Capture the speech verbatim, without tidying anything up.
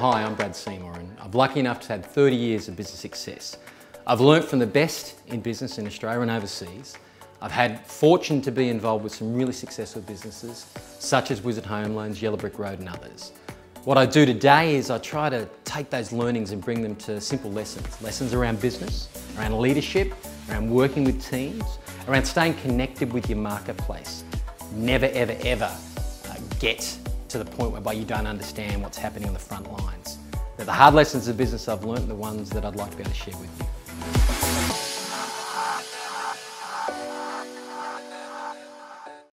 Hi, I'm Brad Seymour and I'm lucky enough to have thirty years of business success. I've learnt from the best in business in Australia and overseas. I've had fortune to be involved with some really successful businesses such as Wizard Home Loans, Yellow Brick Road and others. What I do today is I try to take those learnings and bring them to simple lessons. Lessons around business, around leadership, around working with teams, around staying connected with your marketplace. Never, ever, ever uh, get to the point whereby you don't understand what's happening on the front lines. They're the hard lessons of business I've learnt, the ones that I'd like to be able to share with you.